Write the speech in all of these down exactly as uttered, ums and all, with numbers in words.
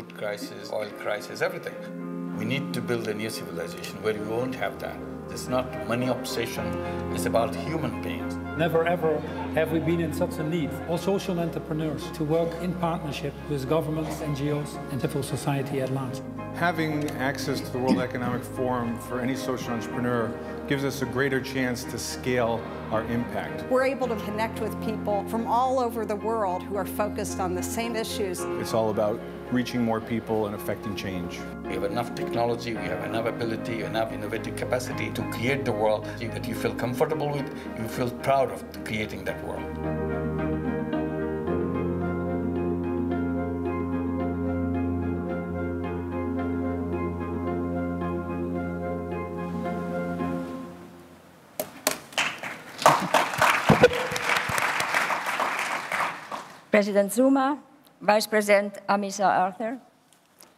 food crisis, oil crisis, everything. We need to build a new civilization where we won't have that. It's not money obsession, it's about human beings. Never ever have we been in such a need for social entrepreneurs to work in partnership with governments, N G Os, and civil society at large. Having access to the World Economic Forum for any social entrepreneur gives us a greater chance to scale our impact. We're able to connect with people from all over the world who are focused on the same issues. It's all about reaching more people and affecting change. We have enough technology, we have enough ability, enough innovative capacity to create the world that you feel comfortable with, you feel proud of creating that world. President Zuma, Vice President Amisa Arthur,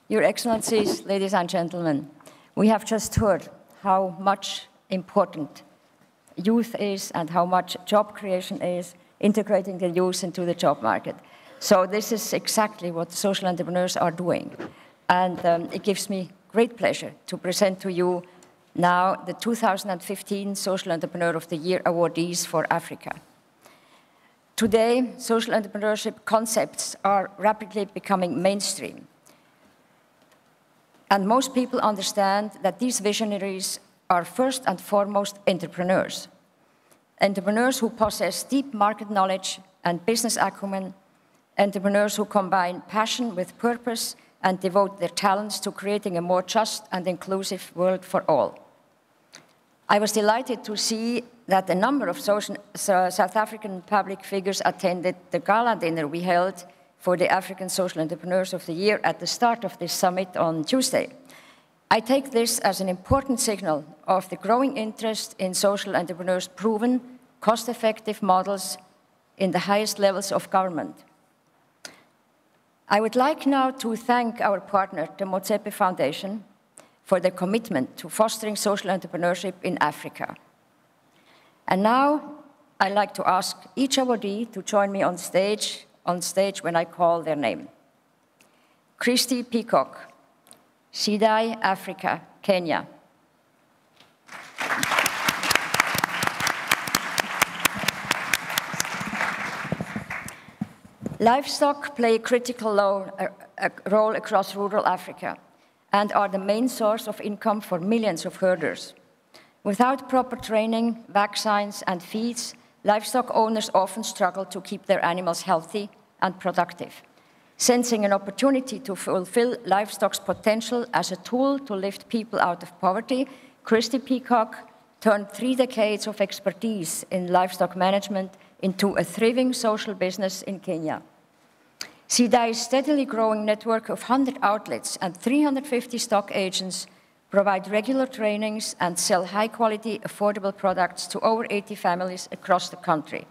Your Excellencies, ladies and gentlemen, we have just heard how much important youth is and how much job creation is, integrating the youth into the job market. So this is exactly what social entrepreneurs are doing. And um, it gives me great pleasure to present to you now the two thousand fifteen Social Entrepreneur of the Year awardees for Africa. Today, social entrepreneurship concepts are rapidly becoming mainstream. And most people understand that these visionaries are first and foremost entrepreneurs. Entrepreneurs who possess deep market knowledge and business acumen, entrepreneurs who combine passion with purpose and devote their talents to creating a more just and inclusive world for all. I was delighted to see that a number of social, uh, South African public figures attended the gala dinner we held for the African Social Entrepreneurs of the Year at the start of this summit on Tuesday. I take this as an important signal of the growing interest in social entrepreneurs' proven, cost-effective models in the highest levels of government. I would like now to thank our partner, the Motsepe Foundation, for their commitment to fostering social entrepreneurship in Africa. And now, I'd like to ask each awardee to join me on stage, on stage when I call their name. Christy Peacock, Sidai Africa, Kenya. Livestock play a critical role across rural Africa and are the main source of income for millions of herders. Without proper training, vaccines, and feeds, livestock owners often struggle to keep their animals healthy and productive. Sensing an opportunity to fulfill livestock's potential as a tool to lift people out of poverty, Christy Peacock turned three decades of expertise in livestock management into a thriving social business in Kenya. Sidai's steadily growing network of one hundred outlets and three hundred fifty stock agents provide regular trainings and sell high-quality, affordable products to over eighty families across the country.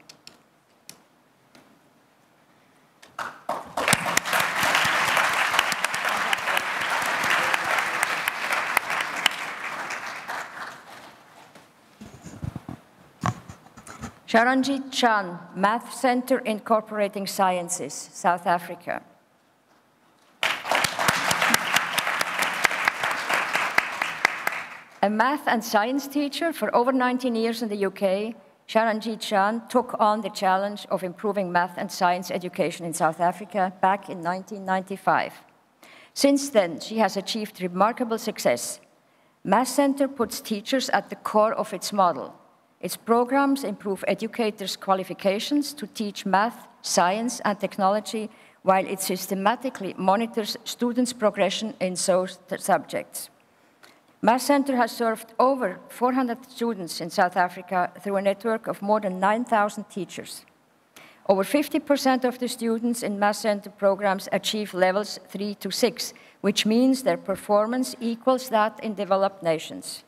Sharanjit Chan, Maths Centre Incorporating Sciences, South Africa. A math and science teacher for over nineteen years in the U K, Sharanjit Chan took on the challenge of improving math and science education in South Africa back in nineteen ninety-five. Since then, she has achieved remarkable success. Maths Centre puts teachers at the core of its model. Its programs improve educators' qualifications to teach math, science, and technology, while it systematically monitors students' progression in those subjects. Maths Centre has served over four hundred students in South Africa through a network of more than nine thousand teachers. Over fifty percent of the students in Maths Centre programs achieve levels three to six, which means their performance equals that in developed nations.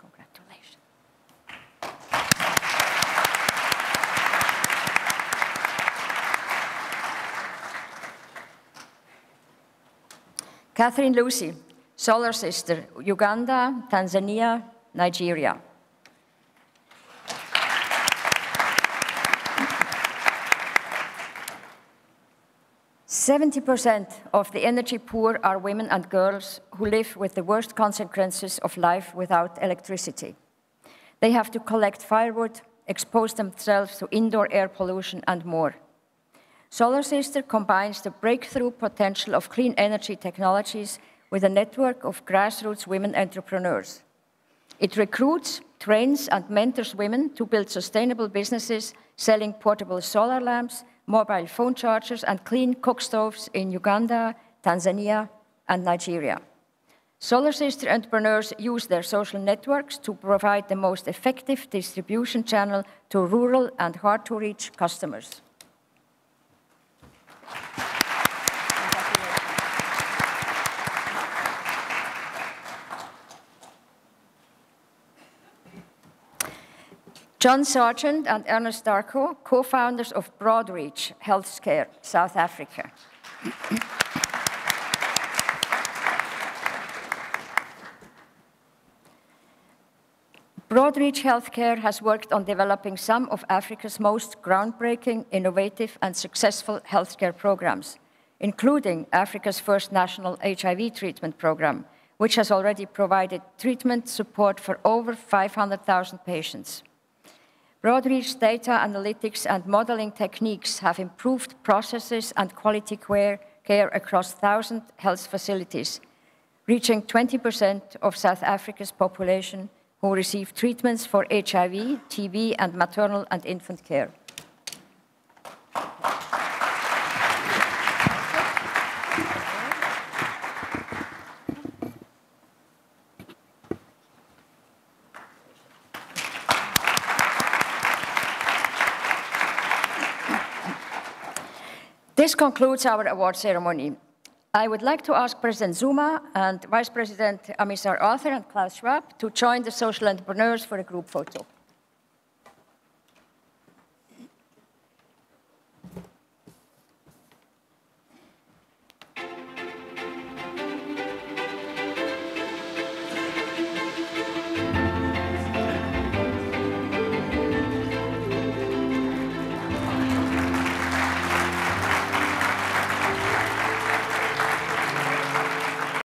Congratulations. Katherine Lucey, Solar Sister, Uganda, Tanzania, Nigeria. seventy percent of the energy poor are women and girls who live with the worst consequences of life without electricity. They have to collect firewood, expose themselves to indoor air pollution and more. Solar Sister combines the breakthrough potential of clean energy technologies with a network of grassroots women entrepreneurs. It recruits, trains and mentors women to build sustainable businesses selling portable solar lamps, mobile phone chargers and clean cook stoves in Uganda, Tanzania and Nigeria. Solar Sister entrepreneurs use their social networks to provide the most effective distribution channel to rural and hard-to-reach customers. John Sargent and Ernest Darko, co-founders of Broadreach Healthcare, South Africa. Broadreach Healthcare has worked on developing some of Africa's most groundbreaking, innovative and successful healthcare programs, including Africa's first national H I V treatment program, which has already provided treatment support for over five hundred thousand patients. Broadreach's data analytics and modeling techniques have improved processes and quality care across one thousand health facilities, reaching twenty percent of South Africa's population who receive treatments for H I V, T B, and maternal and infant care. This concludes our award ceremony. I would like to ask President Zuma and Vice President Amisar Arthur and Klaus Schwab to join the social entrepreneurs for a group photo.